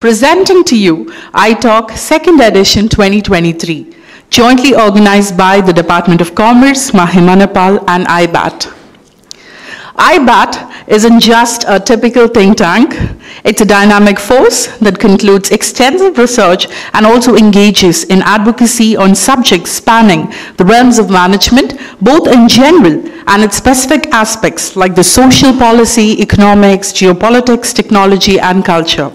Presenting to you iTalk Second Edition 2023, jointly organized by the Department of Commerce, Manipal, and IBAT. IBAT isn't just a typical think tank. It's a dynamic force that concludes extensive research and also engages in advocacy on subjects spanning the realms of management, both in general and its specific aspects like the social policy, economics, geopolitics, technology, and culture.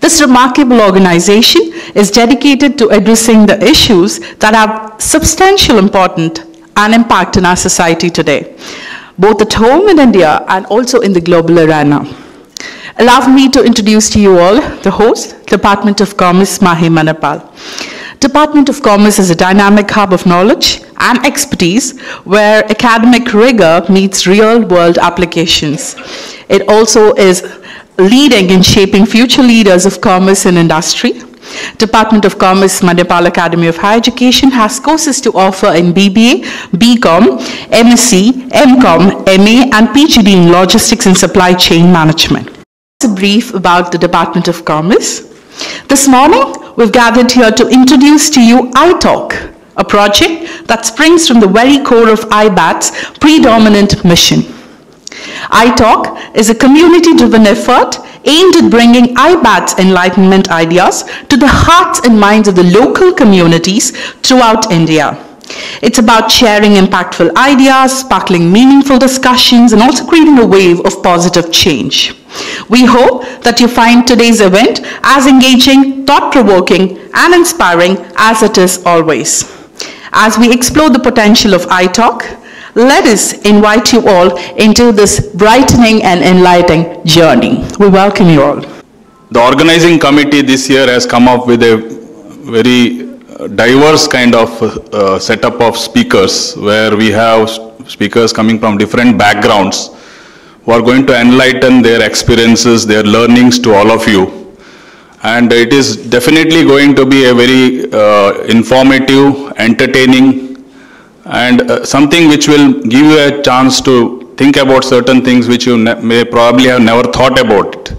This remarkable organization is dedicated to addressing the issues that have substantial importance and impact in our society today, both at home in India and also in the global arena. Allow me to introduce to you all the host, Department of Commerce, Manipal. Department of Commerce is a dynamic hub of knowledge and expertise where academic rigor meets real-world applications. It also is leading and shaping future leaders of commerce and industry. Department of Commerce, Manipal Academy of Higher Education has courses to offer in BBA, BCom, MSc, MCom, MA, and PhD in Logistics and Supply Chain Management. That's a brief about the Department of Commerce. This morning, we've gathered here to introduce to you iTalk, a project that springs from the very core of IBAT's predominant mission. iTalk is a community-driven effort aimed at bringing IBAT's enlightenment ideas to the hearts and minds of the local communities throughout India. It's about sharing impactful ideas, sparkling meaningful discussions, and also creating a wave of positive change. We hope that you find today's event as engaging, thought-provoking, and inspiring as it is always. As we explore the potential of iTalk, let us invite you all into this brightening and enlightening journey. We welcome you all. The organizing committee this year has come up with a very diverse kind of setup of speakers, where we have speakers coming from different backgrounds who are going to enlighten their experiences, their learnings to all of you. And it is definitely going to be a very informative, entertaining, and something which will give you a chance to think about certain things which you may probably have never thought about it.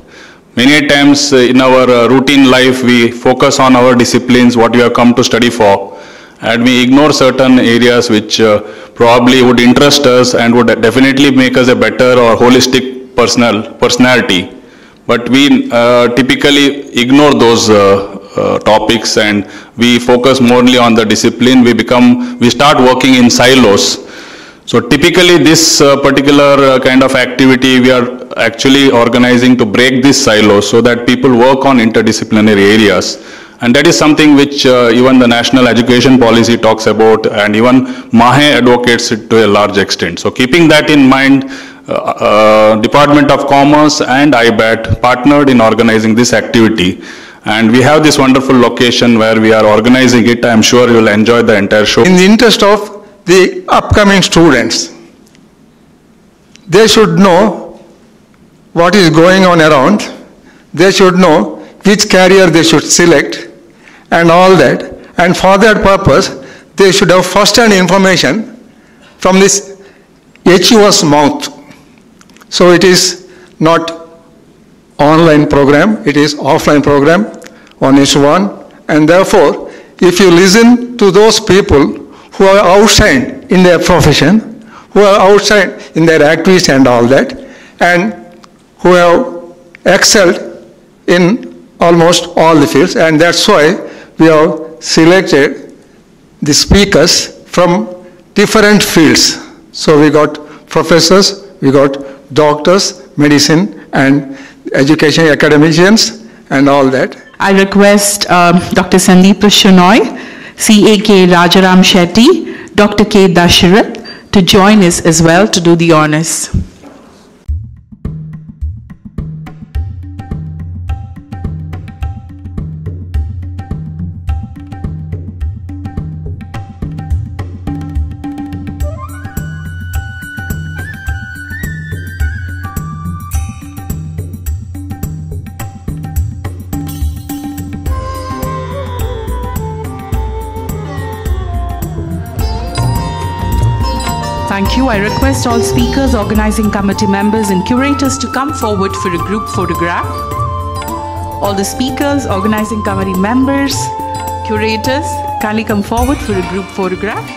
Many times in our routine life, we focus on our disciplines, what we have come to study for, and we ignore certain areas which probably would interest us and would definitely make us a better or holistic personality. But we typically ignore those topics, and we focus morely on the discipline. We start working in silos. So typically this particular kind of activity we are actually organizing to break these silos so that people work on interdisciplinary areas. And that is something which even the national education policy talks about, and even MAHE advocates it to a large extent. So keeping that in mind, Department of Commerce and IBAT partnered in organizing this activity. And we have this wonderful location where we are organizing it. I'm sure you'll enjoy the entire show. In the interest of the upcoming students, they should know what is going on around. They should know which career they should select and all that. And for that purpose, they should have first-hand information from this HU's mouth. So it is not online program, it is offline program, 1:1, and therefore if you listen to those people who are outside in their profession, who are outside in their activities and all that, and who have excelled in almost all the fields, and that's why we have selected the speakers from different fields. So we got professors, we got doctors, medicine, and education academicians and all that. I request Dr. Sandeep Shenoy, C.A.K. Rajaram Shetty, Dr. K. Dasharath to join us as well to do the honors. Thank you. I request all speakers, organizing committee members and curators to come forward for a group photograph. All the speakers, organizing committee members, curators, kindly come forward for a group photograph.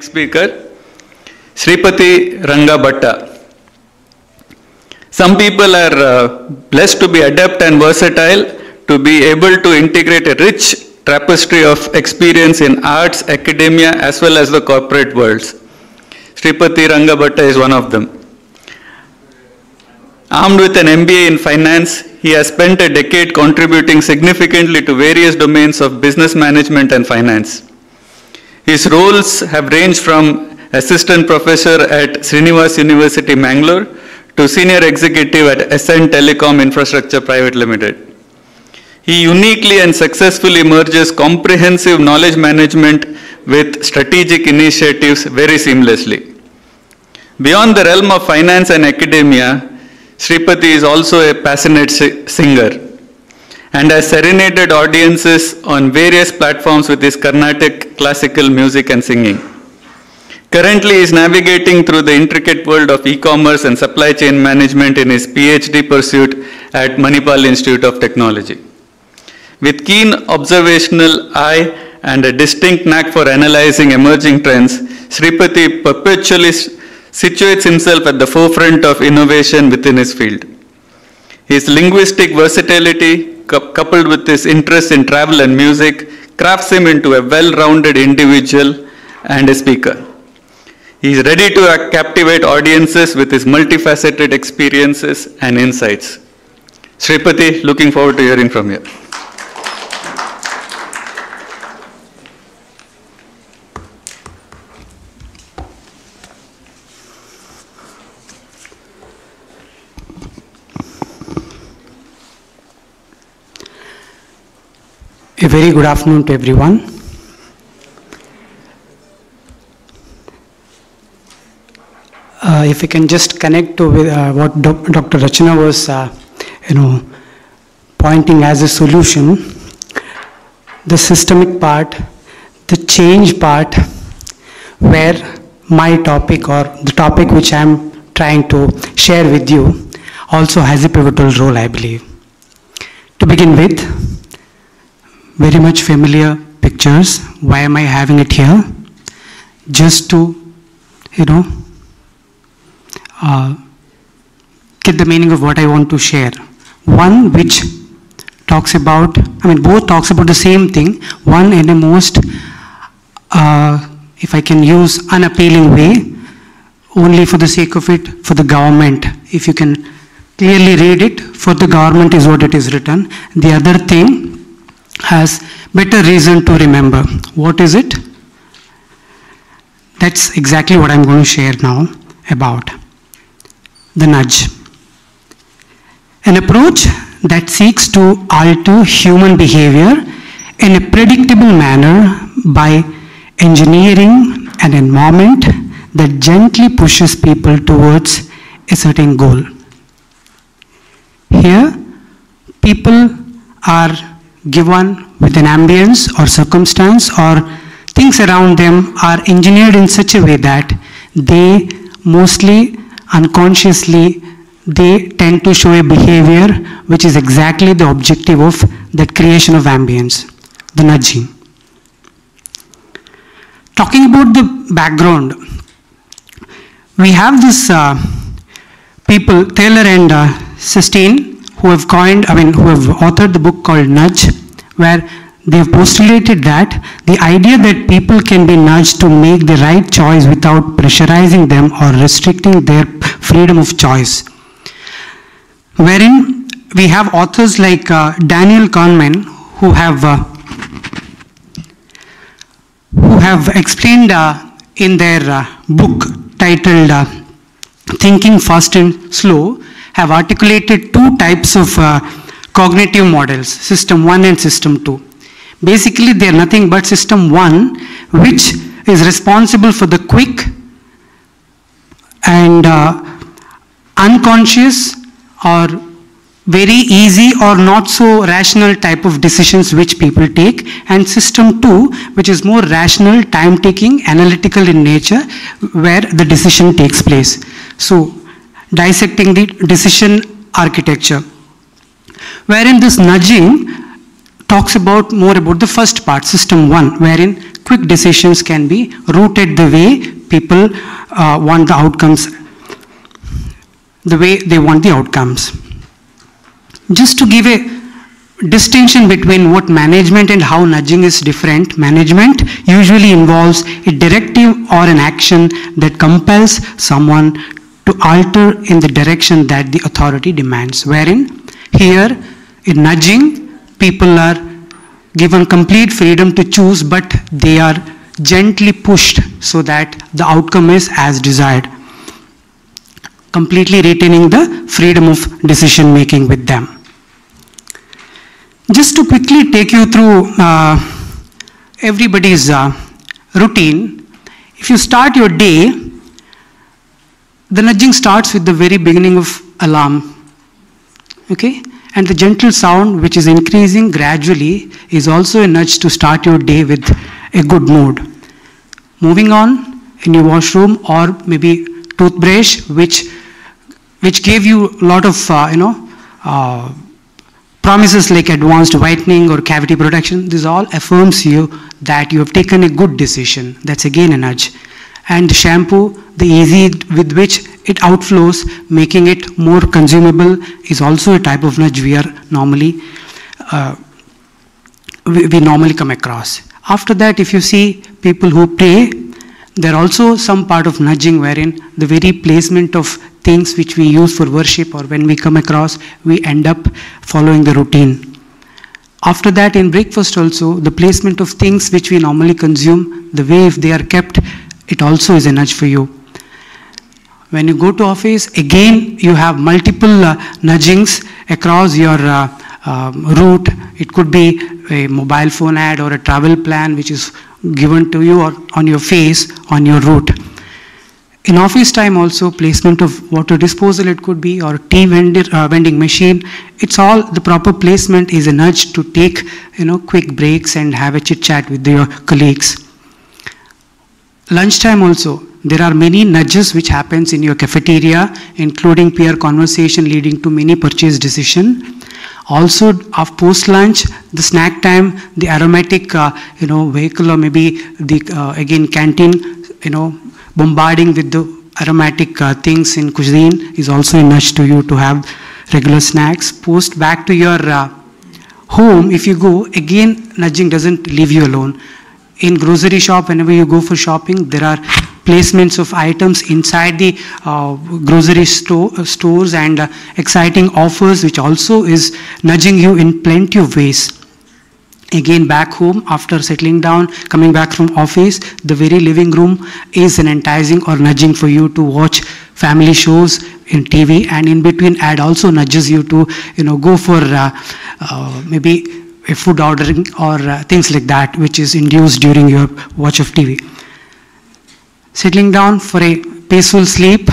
Speaker, Shreepathy R Bhat. Some people are blessed to be adept and versatile, to be able to integrate a rich tapestry of experience in arts, academia, as well as the corporate worlds. Shreepathy R Bhat is one of them. Armed with an MBA in finance, he has spent a decade contributing significantly to various domains of business management and finance. His roles have ranged from assistant professor at Srinivas University Mangalore to senior executive at SN Telecom Infrastructure Private Limited. He uniquely and successfully merges comprehensive knowledge management with strategic initiatives very seamlessly. Beyond the realm of finance and academia, Shreepathy is also a passionate singer and has serenaded audiences on various platforms with his Carnatic classical music and singing. Currently, he is navigating through the intricate world of e-commerce and supply chain management in his PhD pursuit at Manipal Institute of Technology. With keen observational eye and a distinct knack for analyzing emerging trends, Shreepathy perpetually situates himself at the forefront of innovation within his field. His linguistic versatility, coupled with his interest in travel and music, crafts him into a well-rounded individual and a speaker. He is ready to captivate audiences with his multifaceted experiences and insights. Shreepathy, looking forward to hearing from you. A very good afternoon to everyone. If we can just connect to what Dr. Rachana was, pointing as a solution, the systemic part, the change part, where my topic or the topic which I am trying to share with you also has a pivotal role, I believe. To begin with, very much familiar pictures. Why am I having it here? Just to, get the meaning of what I want to share. One which talks about, both talks about the same thing. One in a most, if I can use unappealing way, only for the sake of it, for the government. If you can clearly read it, for the government is what it is written. The other thing has better reason to remember. What is it? That's exactly what I'm going to share now about. The nudge. An approach that seeks to alter human behavior in a predictable manner by engineering an environment that gently pushes people towards a certain goal. Here, people are given with an ambience or circumstance or things around them are engineered in such a way that they mostly unconsciously they tend to show a behavior which is exactly the objective of that creation of ambience, the nudging. Talking about the background, we have this people, Thaler and Sunstein, who have coined, who have authored the book called Nudge, where they've postulated that the idea that people can be nudged to make the right choice without pressurizing them or restricting their freedom of choice. Wherein we have authors like Daniel Kahneman, who have explained in their book titled Thinking Fast and Slow, have articulated two types of cognitive models, system 1 and system 2. Basically, they are nothing but system 1, which is responsible for the quick and unconscious or very easy or not so rational type of decisions which people take, and system 2, which is more rational, time-taking, analytical in nature, where the decision takes place. So dissecting the decision architecture, wherein this nudging talks about more about the first part, system 1, wherein quick decisions can be routed the way people want the outcomes, the way they want the outcomes. Just to give a distinction between what management and how nudging is different, management usually involves a directive or an action that compels someone to alter in the direction that the authority demands, wherein here in nudging, people are given complete freedom to choose, but they are gently pushed so that the outcome is as desired, completely retaining the freedom of decision making with them. Just to quickly take you through everybody's routine, if you start your day, the nudging starts with the very beginning of alarm, okay? And the gentle sound, which is increasing gradually, is also a nudge to start your day with a good mood. Moving on in your washroom or maybe toothbrush, which gave you a lot of promises like advanced whitening or cavity protection. This all affirms you that you have taken a good decision. That's again a nudge. And shampoo, the ease with which it outflows, making it more consumable, is also a type of nudge we are normally we normally come across. After that, if you see people who pray, there are also some part of nudging wherein the very placement of things which we use for worship or when we come across, we end up following the routine. After that, in breakfast also, the placement of things which we normally consume, the way if they are kept, it also is a nudge for you. When you go to office, again, you have multiple nudgings across your route. It could be a mobile phone ad or a travel plan which is given to you or on your face, on your route. In office time also, placement of water disposal, it could be, or tea vending machine. It's all the proper placement is a nudge to take, you know, quick breaks and have a chit chat with your colleagues. Lunchtime also, there are many nudges which happens in your cafeteria, including peer conversation leading to many purchase decision. Also, after post-lunch, the snack time, the aromatic, vehicle or maybe the, again, canteen, bombarding with the aromatic things in cuisine is also a nudge to you to have regular snacks. Post back to your home, if you go, again, nudging doesn't leave you alone. In grocery shop, whenever you go for shopping, there are placements of items inside the grocery stores and exciting offers, which also is nudging you in plenty of ways. Again, back home, after settling down, coming back from office, the very living room is an enticing or nudging for you to watch family shows in TV, and in between ad also nudges you to, go for maybe a food ordering or things like that, which is induced during your watch of TV. Settling down for a peaceful sleep.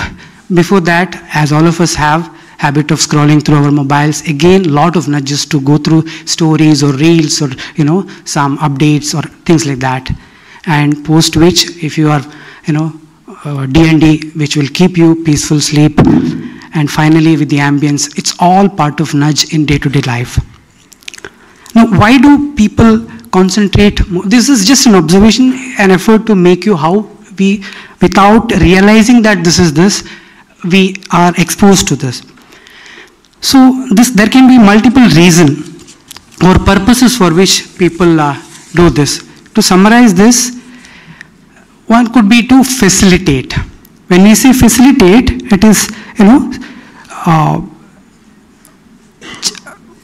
Before that, as all of us have habit of scrolling through our mobiles, again, lot of nudges to go through stories or reels or, some updates or things like that. And post which, if you are, D&D, which will keep you peaceful sleep. And finally, with the ambience, it's all part of nudge in day-to-day life. Now, why do people concentrate more? This is just an observation, an effort to make you how we, without realizing that this is this, we are exposed to this. So, there can be multiple reasons or purposes for which people do this. To summarize this, one could be to facilitate. When we say facilitate, it is,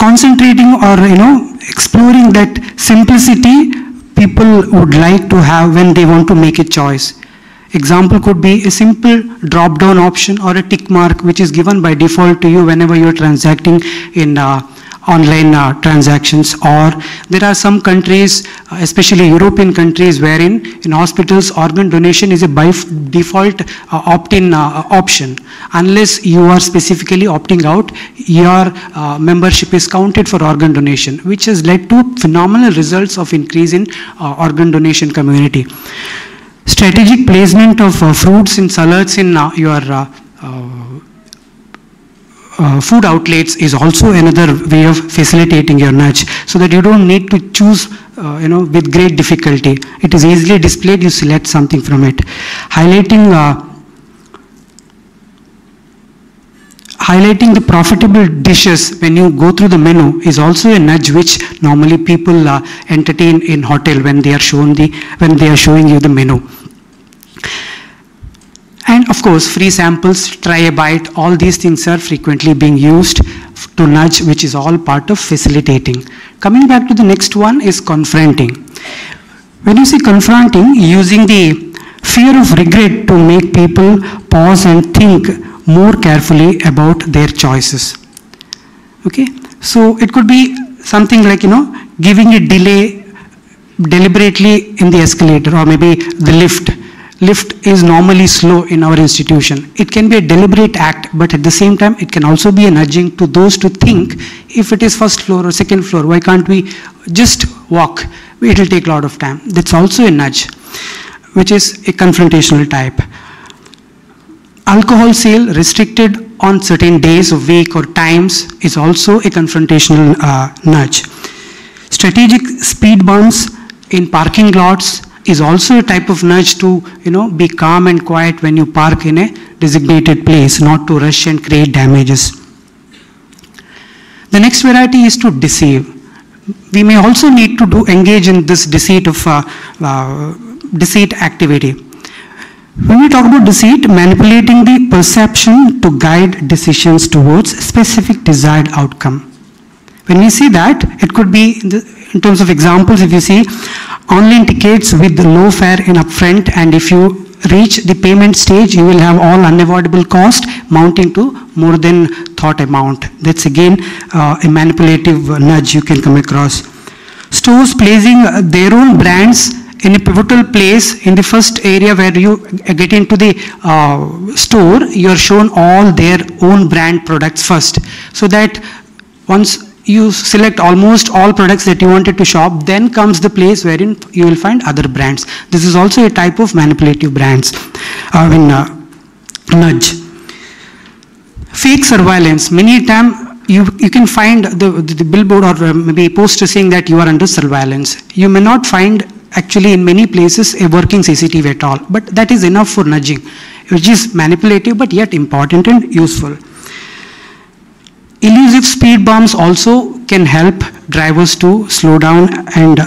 concentrating or, exploring that simplicity people would like to have when they want to make a choice. Example could be a simple drop-down option or a tick mark which is given by default to you whenever you're transacting in online transactions, or there are some countries, especially European countries, wherein in hospitals organ donation is a by default opt-in option. Unless you are specifically opting out, your membership is counted for organ donation, which has led to phenomenal results of increase in organ donation community. Strategic placement of fruits and salads in your food outlets is also another way of facilitating your nudge, so that you don't need to choose with great difficulty. It is easily displayed, you select something from it. Highlighting highlighting the profitable dishes when you go through the menu is also a nudge which normally people entertain in hotel when they are showing you the menu. And of course, free samples, try a bite, all these things are frequently being used to nudge, which is all part of facilitating. Coming back to the next one is confronting. When you say confronting, using the fear of regret to make people pause and think more carefully about their choices. Okay, so it could be something like, giving a delay deliberately in the escalator or maybe the lift. Lift is normally slow in our institution. It can be a deliberate act, but at the same time, it can also be a nudging to those to think, if it is first floor or second floor, why can't we just walk? It will take a lot of time. That's also a nudge, which is a confrontational type. Alcohol sale restricted on certain days of week or times is also a confrontational nudge. Strategic speed bumps in parking lots is also a type of nudge to, be calm and quiet when you park in a designated place, not to rush and create damages. The next variety is to deceive. We may also need to engage in this deceit activity. When we talk about deceit, manipulating the perception to guide decisions towards specific desired outcome. When we see that, it could be in terms of examples, if you see online tickets with the low fare in upfront, and if you reach the payment stage, you will have all unavoidable cost mounting to more than thought amount. That's again a manipulative nudge you can come across. Stores placing their own brands in a pivotal place in the first area where you get into the store, you are shown all their own brand products first, so that once you select almost all products that you wanted to shop, then comes the place wherein you will find other brands. This is also a type of manipulative nudge. Fake surveillance. Many times you can find the billboard or maybe poster saying that you are under surveillance. You may not find actually in many places a working CCTV at all, but that is enough for nudging, which is manipulative but yet important and useful. Elusive speed bumps also can help drivers to slow down and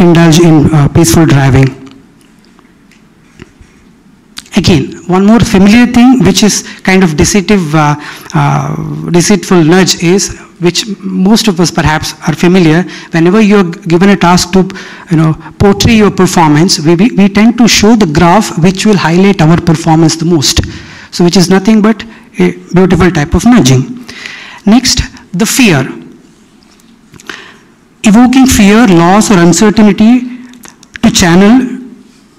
indulge in peaceful driving. Again, one more familiar thing which is kind of deceitful nudge is, which most of us perhaps are familiar, whenever you are given a task to portray your performance, we tend to show the graph which will highlight our performance the most. So which is nothing but a beautiful type of nudging. Next, the fear. Evoking fear, loss or uncertainty to channel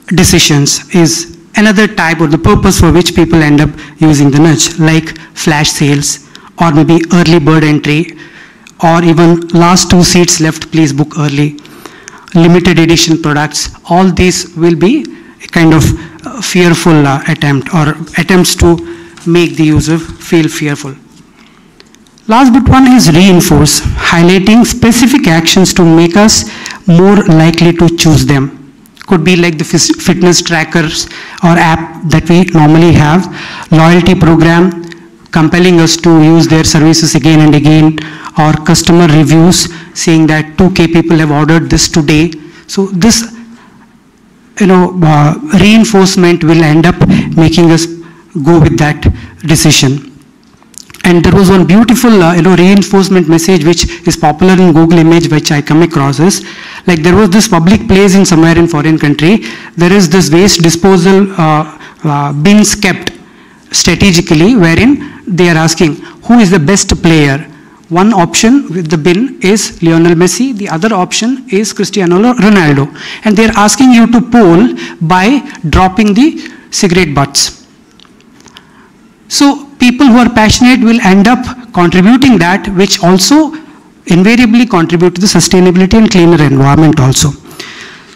decisions is another type or the purpose for which people end up using the nudge, like flash sales or maybe early bird entry, or even last 2 seats left, please book early, limited edition products. All these will be a kind of fearful attempt or attempts to make the user feel fearful. Last but one is reinforce, highlighting specific actions to make us more likely to choose them. Could be like the fitness trackers or app that we normally have, loyalty program compelling us to use their services again and again, or customer reviews saying that 2,000 people have ordered this today. So this reinforcement will end up making us go with that decision. And there was one beautiful reinforcement message which is popular in Google image, which I come across is, like, there was this public place in somewhere in foreign country, there is this waste disposal bins kept strategically, wherein they are asking who is the best player, One option with the bin is Lionel Messi, the other option is Cristiano Ronaldo. And they're asking you to poll by dropping the cigarette butts. So people who are passionate will end up contributing that, which also invariably contribute to the sustainability and cleaner environment also.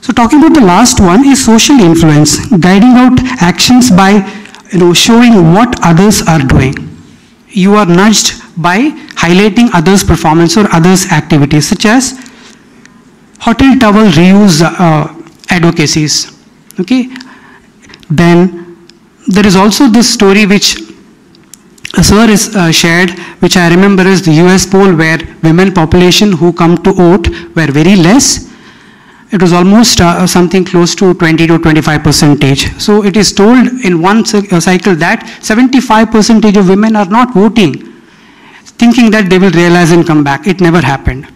So talking about the last one is social influence, guiding out actions by showing what others are doing. You are nudged by highlighting others' performance or others' activities, such as hotel towel reuse advocacies. Okay, then there is also this story which a sir is shared, which I remember is the US poll where women population who come to vote were very less. It was almost something close to 20 to 25%. So it is told in one cycle that 75% of women are not voting, thinking that they will realize and come back. It never happened.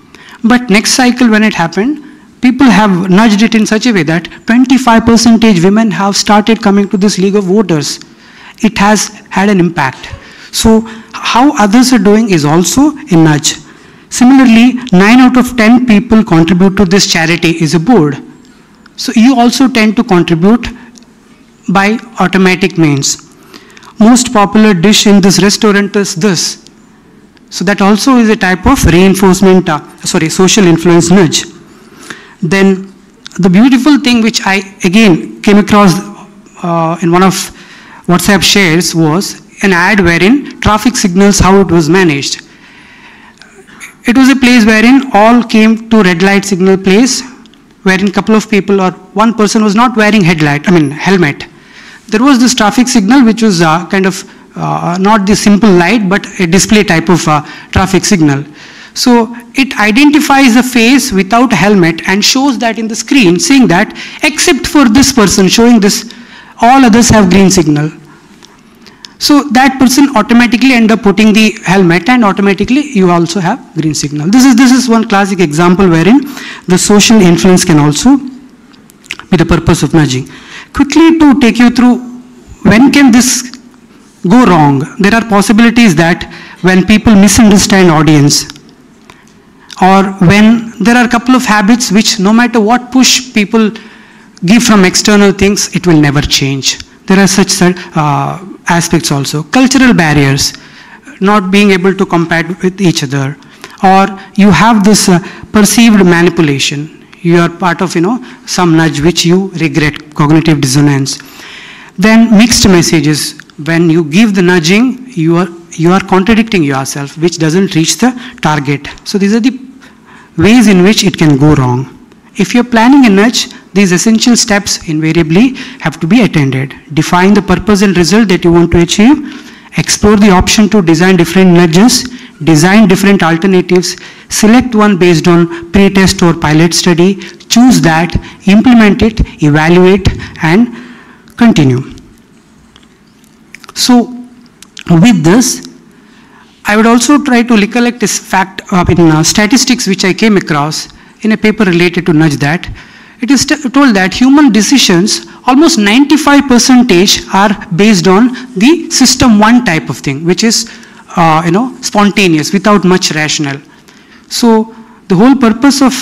But next cycle when it happened, people have nudged it in such a way that 25% women have started coming to this league of voters. It has had an impact. So how others are doing is also a nudge. Similarly, 9 out of 10 people contribute to this charity is a board. So you also tend to contribute by automatic means. Most popular dish in this restaurant is this. So that also is a type of reinforcement, social influence nudge. Then the beautiful thing which I again came across in one of WhatsApp shares was an ad wherein traffic signals, how it was managed. It was a place wherein all came to red light signal place, wherein couple of people or one person was not wearing helmet. There was this traffic signal which was kind of not the simple light but a display type of traffic signal. So it identifies the face without helmet and shows that in the screen, saying that except for this person, showing this, all others have green signal. So that person automatically end up putting the helmet and automatically you also have green signal. This is one classic example wherein the social influence can also be the purpose of nudging. Quickly to take you through, when can this go wrong? There are possibilities that when people misunderstand audience, or when there are a couple of habits which no matter what push people give from external things, it will never change. There are such aspects also. Cultural barriers, not being able to compare with each other, or you have this perceived manipulation. You are part of some nudge which you regret, cognitive dissonance. Then mixed messages. When you give the nudging, you are contradicting yourself, which doesn't reach the target. So these are the ways in which it can go wrong. If you're planning a nudge, these essential steps invariably have to be attended. Define the purpose and result that you want to achieve. Explore the option to design different nudges. Design different alternatives. Select one based on pre-test or pilot study. Choose that, implement it, evaluate, and continue. So with this, I would also try to recollect this fact in statistics which I came across in a paper related to nudge, that it is told that human decisions, almost 95% are based on the system one type of thing, which is spontaneous, without much rational. So the whole purpose of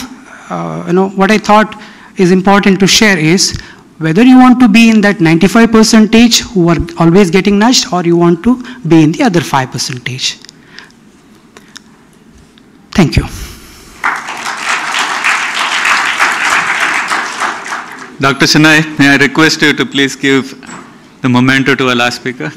what I thought is important to share is whether you want to be in that 95% who are always getting nudged, or you want to be in the other 5%. Thank you. Dr. Chennai, may I request you to please give the memento to our last speaker.